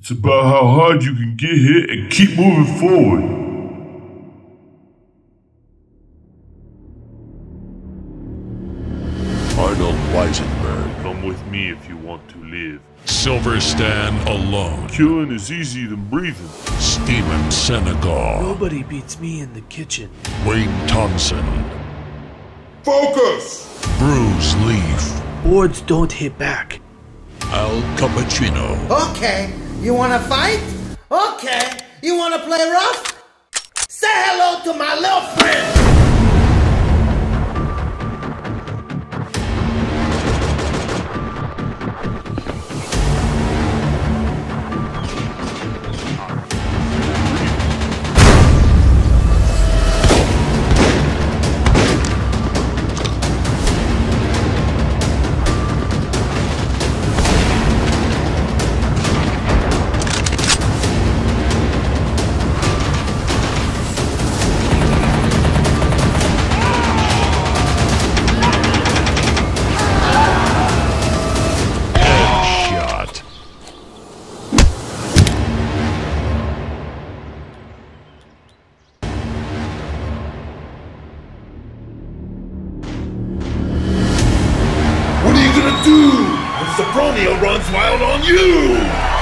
It's about how hard you can get hit and keep moving forward. Arnold Weisenberg, come with me if you want to live. Silverstan alone. Killing is easier than breathing. Steven Senegal. Nobody beats me in the kitchen. Wayne Thompson. Focus! Bruce Leaf. Boards don't hit back. Al Cappuccino. Okay, you wanna fight? Okay, you wanna play rough? Say hello to my little friend! Cypronia runs wild on you!